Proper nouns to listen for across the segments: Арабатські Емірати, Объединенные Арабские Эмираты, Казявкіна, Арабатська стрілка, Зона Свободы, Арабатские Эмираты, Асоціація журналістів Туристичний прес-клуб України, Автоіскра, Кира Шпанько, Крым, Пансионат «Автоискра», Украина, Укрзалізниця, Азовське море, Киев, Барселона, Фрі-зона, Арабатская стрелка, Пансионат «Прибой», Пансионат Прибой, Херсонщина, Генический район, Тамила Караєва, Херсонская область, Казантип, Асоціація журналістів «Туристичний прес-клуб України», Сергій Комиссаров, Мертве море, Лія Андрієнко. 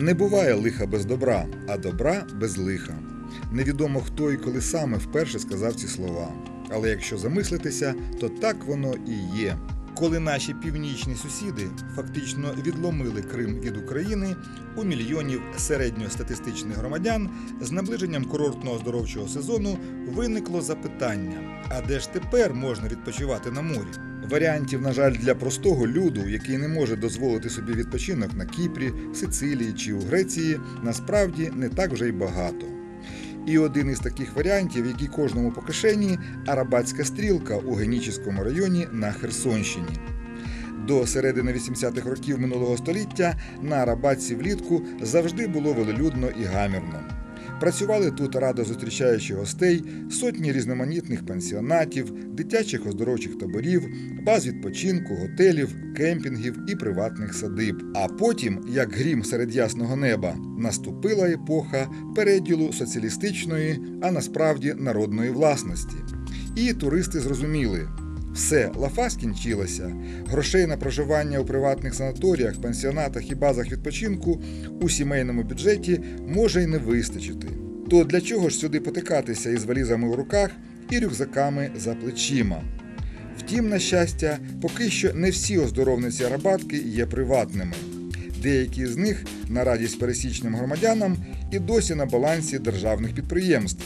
Не буває лиха без добра, а добра без лиха. Невідомо, хто і коли саме вперше сказав ці слова. Але якщо замислитися, то так воно і є. Коли наші північні сусіди фактично відломили Крим від України, у мільйонів середньостатистичних громадян з наближенням курортного оздоровчого сезону виникло запитання: а де ж тепер можна відпочивати на морі? Варіантів, на жаль, для простого люду, який не може дозволити собі відпочинок на Кіпрі, Сицилії чи у Греції, насправді не так вже й багато. І один із таких варіантів, який кожному по кишені – Арабатська стрілка у Геническому районі на Херсонщині. До середини 80-х років минулого століття на Арабатці влітку завжди було велолюдно і гамірно. Працювали тут, радо зустрічаючи гостей, сотні різноманітних пансіонатів, дитячих оздоровчих таборів, баз відпочинку, готелів, кемпінгів і приватних садиб. А потім, як грім серед ясного неба, наступила епоха переділу соціалістичної, а насправді народної власності. І туристи зрозуміли – все, лафа скінчилася, грошей на проживання у приватних санаторіях, пансіонатах і базах відпочинку у сімейному бюджеті може й не вистачити. То для чого ж сюди потикатися із валізами у руках і рюкзаками за плечима? Втім, на щастя, поки що не всі оздоровниці Арабатки є приватними. Деякі з них, на радість пересічним громадянам, і досі на балансі державних підприємств.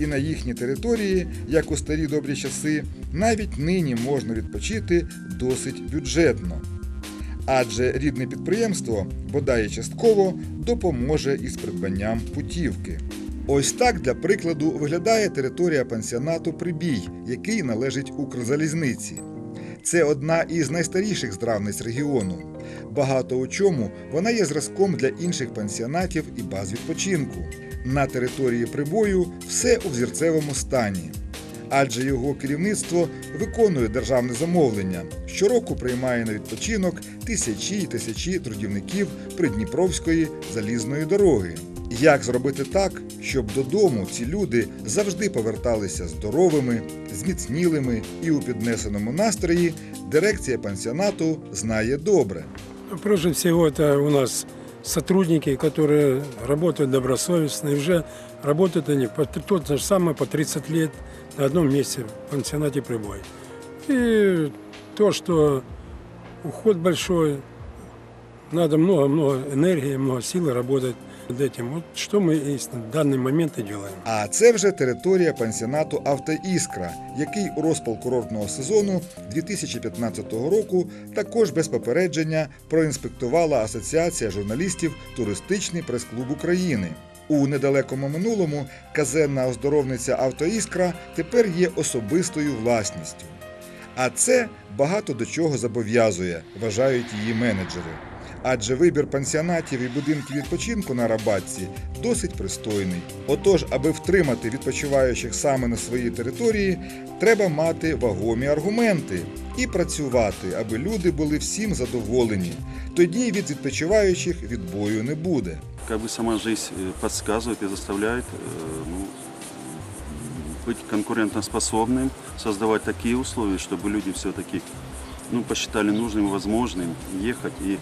І на їхній території, як у старі добрі часи, навіть нині можна відпочити досить бюджетно. Адже рідне підприємство, бодай частково, допоможе із придбанням путівки. Ось так, для прикладу, виглядає територія пансіонату «Прибій», який належить Укрзалізниці. Це одна із найстаріших здравниць регіону. Багато у чому вона є зразком для інших пансіонатів і баз відпочинку. На території «Прибою» все у взірцевому стані. Адже його керівництво виконує державне замовлення. Щороку приймає на відпочинок тисячі і тисячі трудівників Придніпровської залізної дороги. Як зробити так, щоб додому ці люди завжди поверталися здоровими, зміцнілими і у піднесеному настрої, дирекція пансіонату знає добре. Прежде всього, це у нас сотрудники, которые работают добросовестно, и уже работают они тот же самый по 30 лет на одном месте в пансионате «Прибой». И то, что уход большой, надо много энергии, много силы работать над этим. Вот что мы в данный момент и делаем. А це вже територія пансіонату «Автоіскра», який у розпал курортного сезону 2015 року також без попередження проінспектувала Асоціація журналістів «Туристичний прес-клуб України». У недалекому минулому казенна оздоровниця «Автоіскра» тепер є особистою власністю. А це багато до чого зобов'язує, вважають її менеджери. Адже вибір пансіонатів і будинків відпочинку на Арабатці досить пристойний. Отож, аби втримати відпочиваючих саме на своїй території, треба мати вагомі аргументи і працювати, аби люди були всім задоволені. Тоді від відпочиваючих відбою не буде. Якби сама життя підказує і заставляє бути конкурентоспособним, створювати такі умови, щоб люди все-таки посчитали нужным, возможным ехать и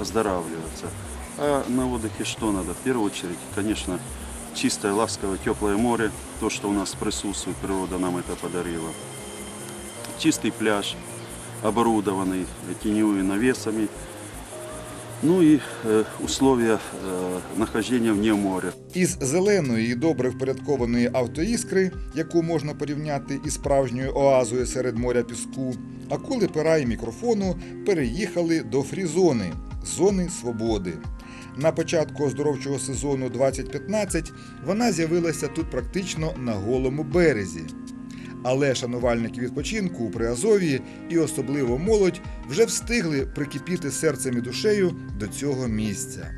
оздоравливаться. А на отдыхе что надо? В первую очередь, конечно, чистое, ласковое, теплое море. То, что у нас присутствует, природа нам это подарила. Чистый пляж, оборудованный теневыми навесами. Ну і умови знаходження вне моря. Із зеленої і добре впорядкованої «Автоіскри», яку можна порівняти із справжньою оазою серед моря піску, акули пера і мікрофону переїхали до фрі-зони – зони свободи. На початку оздоровчого сезону 2015 вона з'явилася тут практично на голому березі. Але шанувальники відпочинку у Приазов'ї і особливо молодь вже встигли прикипіти серцем і душею до цього місця.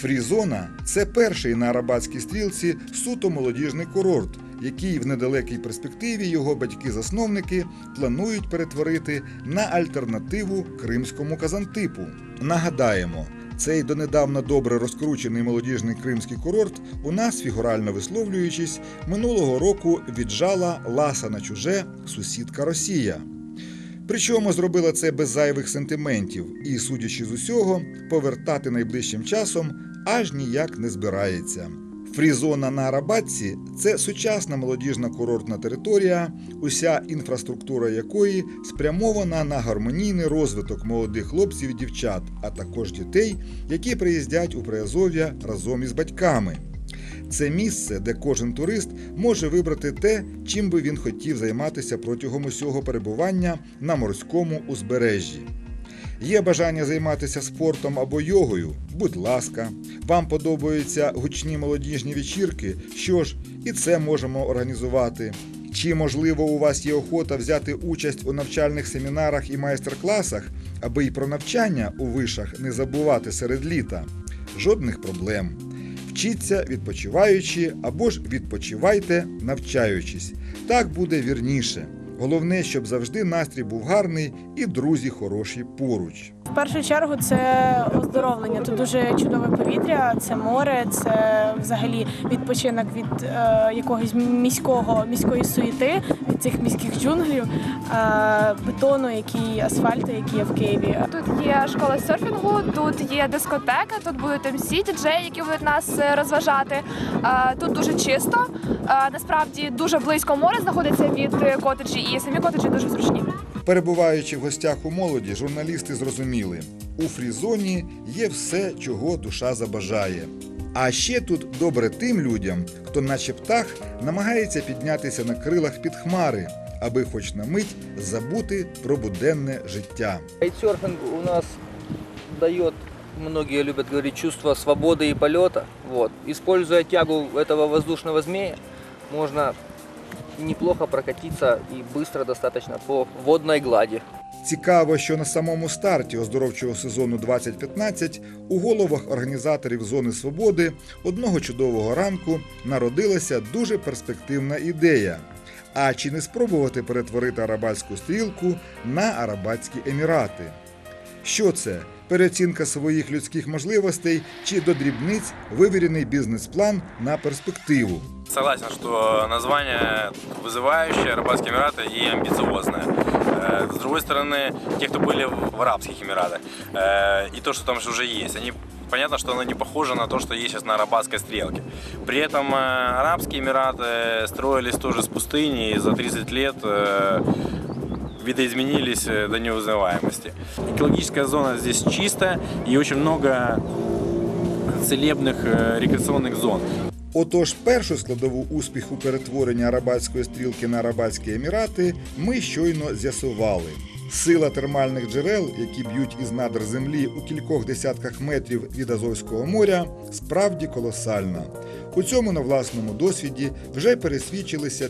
Фрі-зона – це перший на Арабатській стрілці суто молодіжний курорт, який в недалекій перспективі його батьки-засновники планують перетворити на альтернативу кримському казантипу. Нагадаємо, цей донедавна добре розкручений молодіжний кримський курорт у нас, фігурально висловлюючись, минулого року віджала ласа на чуже сусідка Росія. Причому зробила це без зайвих сентиментів і, судячи з усього, повертати найближчим часом аж ніяк не збирається. Фрі-зона на Арабатці – це сучасна молодіжна курортна територія, уся інфраструктура якої спрямована на гармонійний розвиток молодих хлопців і дівчат, а також дітей, які приїздять у Приазов'я разом із батьками. Це місце, де кожен турист може вибрати те, чим би він хотів займатися протягом усього перебування на морському узбережжі. Є бажання займатися спортом або йогою? Будь ласка. Вам подобаються гучні молодіжні вечірки? Що ж, і це можемо організувати. Чи, можливо, у вас є охота взяти участь у навчальних семінарах і майстер-класах, аби і про навчання у вишах не забувати серед літа? Жодних проблем. Вчіться відпочиваючи або ж відпочивайте навчаючись. Так буде вірніше. Головне, щоб завжди настрій був гарний і друзі хороші поруч. В першу чергу це оздоровлення. Тут дуже чудове повітря, це море, це взагалі відпочинок від якогось міської суєти, від цих міських джунглів, бетону, асфальту, який є в Києві. Тут є школа серфінгу, тут є дискотека, тут будуть MC, діджеї, які будуть нас розважати. Тут дуже чисто, насправді дуже близько море знаходиться від котеджі і самі котеджі дуже зручні. Перебуваючи в гостях у молоді, журналісти зрозуміли – у фрі-зоні є все, чого душа забажає. А ще тут добре тим людям, хто наче птах намагається піднятися на крилах під хмари, аби хоч на мить забути про буденне життя. Кайтсерфінг у нас дає, многие люблять говорити, чувство свободи і польоту. Використовуючи тягу цього воздушного змія, можна неплохо прокатиться і швидко достатньо по водній гладі. Цікаво, що на самому старті оздоровчого сезону 2015 у головах організаторів «Зони свободи» одного чудового ранку народилася дуже перспективна ідея. А чи не спробувати перетворити Арабатську стрілку на Арабатські Емірати? Що це? Переоцінка своїх людських можливостей чи до дрібниць вивірений бізнес-план на перспективу? Согласен, что название вызывающее, Арабатские Эмираты, и амбициозное. С другой стороны, те, кто были в Арабских Эмиратах, и то, что там уже есть, понятно, что оно не похоже на то, что есть сейчас на Арабатской стрелке. При этом Арабские Эмираты строились тоже с пустыни, и за 30 лет видоизменились до неузнаваемости. Экологическая зона здесь чистая, и очень много целебных рекреационных зон. Отож, першу складову успіху перетворення Арабатської стрілки на Арабатські Емірати ми щойно з'ясували. Сила термальних джерел, які б'ють із надр землі у кількох десятках метрів від Азовського моря, справді колосальна. У цьому на власному досвіді вже пересвідчилися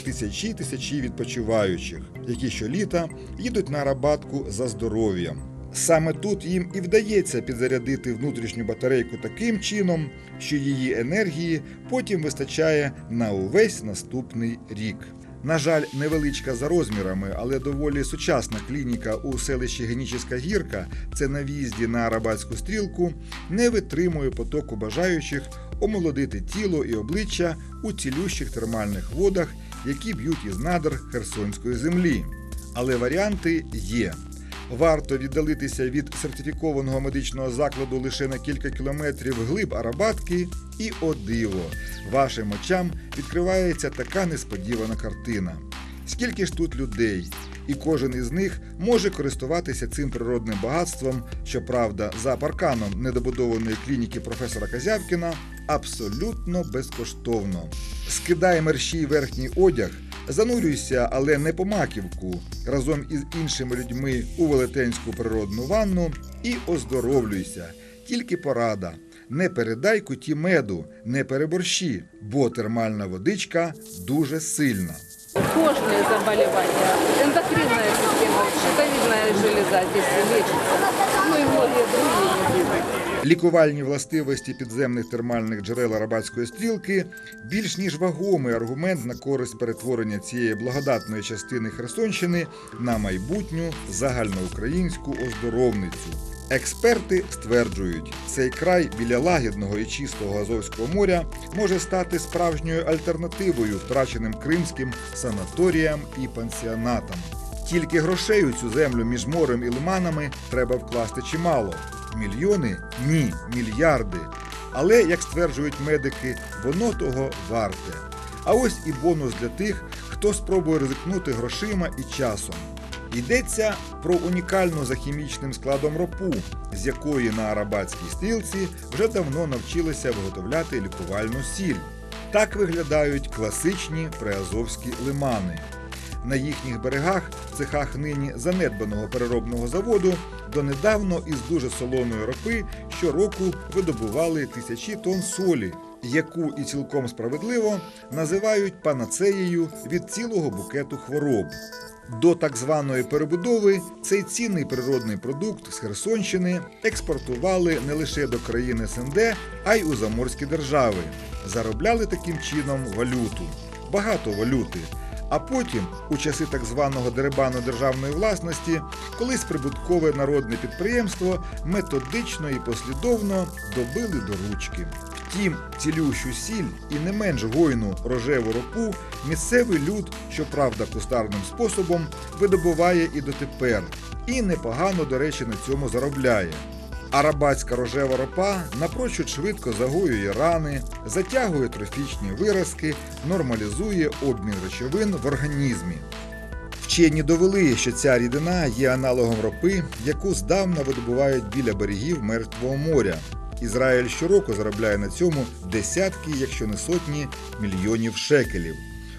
тисячі відпочиваючих, які щоліта їдуть на Арабатку за здоров'ям. Саме тут їм і вдається підзарядити внутрішню батарейку таким чином, що її енергії потім вистачає на увесь наступний рік. На жаль, невеличка за розмірами, але доволі сучасна клініка у селищі Геническа гірка, це на в'їзді на Арабатську стрілку, не витримує потоку бажаючих омолодити тіло і обличчя у цілющих термальних водах, які б'ють із надр Херсонської землі. Але варіанти є. Варто віддалитися від сертифікованого медичного закладу лише на кілька кілометрів вглиб Арабатки, і о диво, вашим очам відкривається така несподівана картина. Скільки ж тут людей, і кожен із них може користуватися цим природним багатством, щоправда, за парканом недобудованої клініки професора Казявкіна абсолютно безкоштовно. Скидай мерщій верхній одяг, занурюйся, але не по маківку, разом із іншими людьми у велетенську природну ванну і оздоровлюйся. Тільки порада – не передай куті меду, не переборщи, бо термальна водичка дуже сильна. Кожне заболівання, ендокринна система, щитовидна железа тут лечиться, і багато інших. Лікувальні властивості підземних термальних джерел Арабатської стрілки більш ніж вагомий аргумент на користь перетворення цієї благодатної частини Херсонщини на майбутню загальноукраїнську оздоровницю. Експерти стверджують, цей край біля лагідного і чистого Азовського моря може стати справжньою альтернативою втраченим кримським санаторіям і пансіонатам. Тільки грошей у цю землю між морем і лиманами треба вкласти чимало. Мільйони? Ні, мільярди. Але, як стверджують медики, воно того варте. А ось і бонус для тих, хто спробує ризикнути грошима і часом. Йдеться про унікальну за хімічним складом ропу, з якої на Арабатській стрілці вже давно навчилися виготовляти лікувальну сіль. Так виглядають класичні приазовські лимани. На їхніх берегах, в цехах нині занедбаного переробного заводу, донедавно із дуже солоної ропи щороку видобували тисячі тонн солі, яку і цілком справедливо називають панацеєю від цілого букету хвороб. До так званої перебудови цей цінний природний продукт з Херсонщини експортували не лише до країн СНД, а й у заморські держави. Заробляли таким чином валюту. Багато валюти. А потім, у часи так званого дерибану державної власності, колись прибуткове народне підприємство методично і послідовно добили до ручки. Втім, цілющу сіль і не менш гойну рожеву ропу місцевий люд, щоправда кустарним способом, видобуває і дотепер. І непогано, до речі, на цьому заробляє. Арабатська рожева ропа напрочуд швидко загоює рани, затягує трофічні виразки, нормалізує обмін речовин в організмі. Вчені довели, що ця рідина є аналогом ропи, яку здавна видобувають біля берегів Мертвого моря. Ізраїль щороку заробляє на цьому десятки, якщо не сотні, мільйонів шекелів.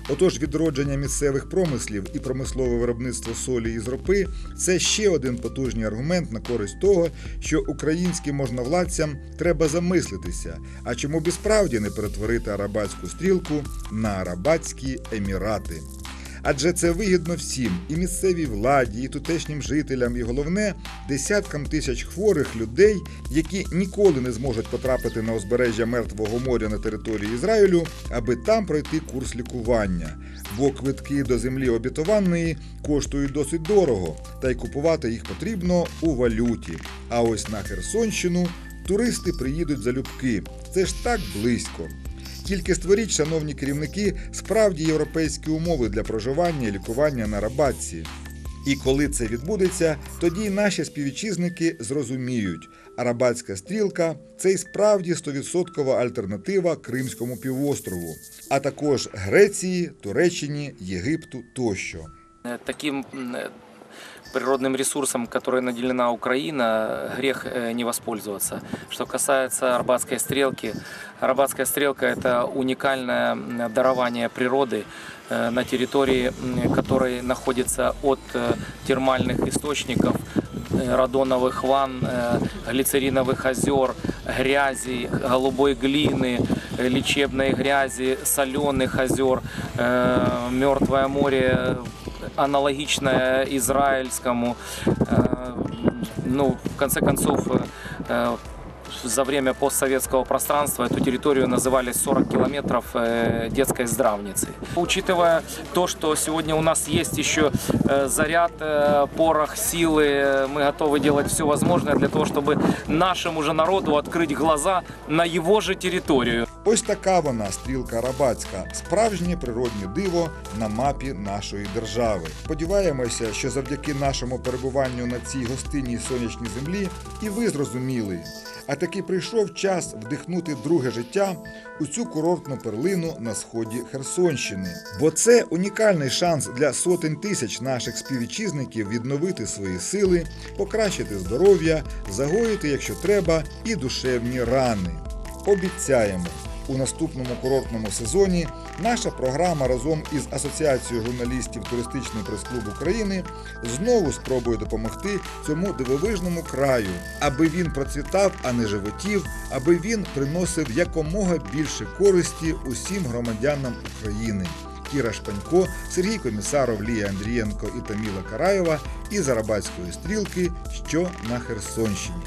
Отож, відродження місцевих промислів і промислове виробництво солі із ропи – це ще один потужний аргумент на користь того, що українським можновладцям треба замислитися, а чому б і справді не перетворити Арабатську стрілку на Арабатські Емірати. Адже це вигідно всім – і місцевій владі, і тутешнім жителям, і головне – десяткам тисяч хворих людей, які ніколи не зможуть потрапити на узбережжя Мертвого моря на території Ізраїлю, аби там пройти курс лікування. Бо квитки до землі обітованої коштують досить дорого, та й купувати їх потрібно у валюті. А ось на Херсонщину туристи приїдуть залюбки. Це ж так близько. Тільки створіть, шановні керівники, справді європейські умови для проживання і лікування на Арабатці. І коли це відбудеться, тоді наші співвітчизники зрозуміють – Арабатська стрілка – це і справді 100% альтернатива Кримському півострову, а також Греції, Туреччині, Єгипту тощо. Таким природным ресурсом, который наделена Украина, грех не воспользоваться. Что касается Арабатской стрелки, Арабатская стрелка – это уникальное дарование природы, на территории которой находится от термальных источников, радоновых ванн, глицериновых озер, грязи, голубой глины, лечебной грязи, соленых озер, Мертвое море, аналогичное израильскому. Ну, в конце концов, за время постсоветского пространства эту территорию называли 40 километров детской здравницы. Учитывая то, что сегодня у нас есть еще заряд, порох, силы, мы готовы делать все возможное для того, чтобы нашему же народу открыть глаза на его же территорию. Ось така вона, стрілка Арабатська, справжнє природне диво на мапі нашої держави. Сподіваємося, що завдяки нашому перебуванню на цій гостинній сонячній землі і ви зрозуміли. А таки прийшов час вдихнути друге життя у цю курортну перлину на сході Херсонщини. Бо це унікальний шанс для сотень тисяч наших співвітчизників відновити свої сили, покращити здоров'я, загоїти, якщо треба, і душевні рани. Обіцяємо! У наступному курортному сезоні наша програма разом із Асоціацією журналістів «Туристичний прес-клуб України» знову спробує допомогти цьому дивовижному краю, аби він процвітав, а не животів, аби він приносив якомога більше користі усім громадянам України. Кира Шпанько, Сергій Комиссаров, Лія Андрієнко і Тамила Караєва із Арабатської стрілки, що на Херсонщині.